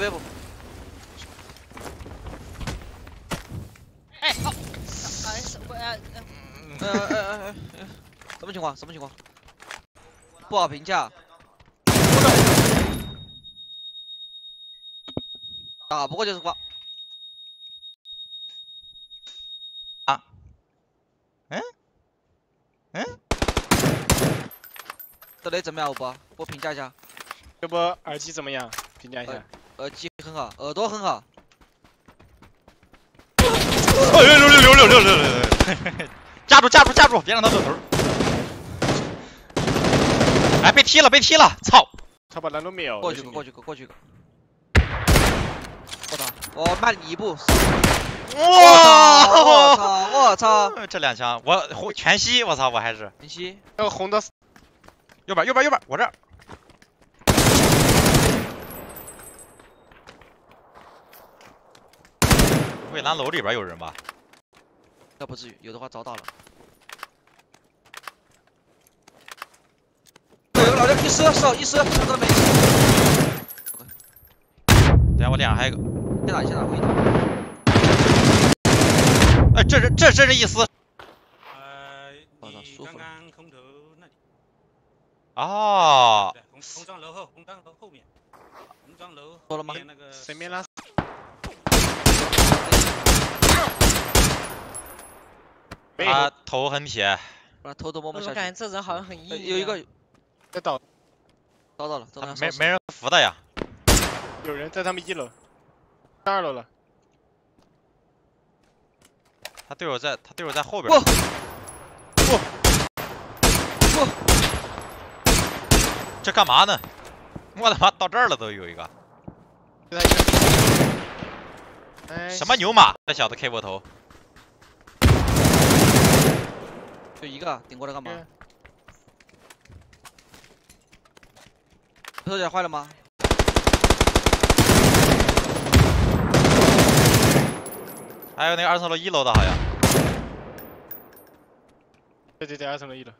bebo. Hey, oh.什么情况？什么情况？不好评价。打不过就是挂。啊？嗯？嗯？这雷怎么样，欧巴？我评价一下。这波耳机怎么样？评价一下。耳机很好，耳朵很好。哦，六！架住，架住，架住！别让他掉头。哎，被踢了，被踢了！操！他把蓝都秒了。过去个，过去个，过去个。我操！我慢你一步。我操！我操！这两枪，我红全息，我操！我还是全息。要红的。右边，右边，右边，我这。蔚蓝楼里边有人吧？那不至于，有的话遭到了。有个老六，一尸少一尸，看到没？等下我脸上还有一个，先打，先打，我一打。哎，这是一尸。舒服。啊！红章楼后，红章楼后面，红章楼。说了吗？谁没拉？ 他头很铁，头都摸不下去。我感觉这人好像很硬。有一个，在倒，倒到了，没人扶他呀。有人在他们一楼，上二楼了。他队友在后边。不，这干嘛呢？我他妈到这儿了都有一个。什么牛马？这小子 K 我头。 就一个顶过来干嘛？手脚坏了吗？还有那个二层楼一楼的好像。对，二层楼一楼。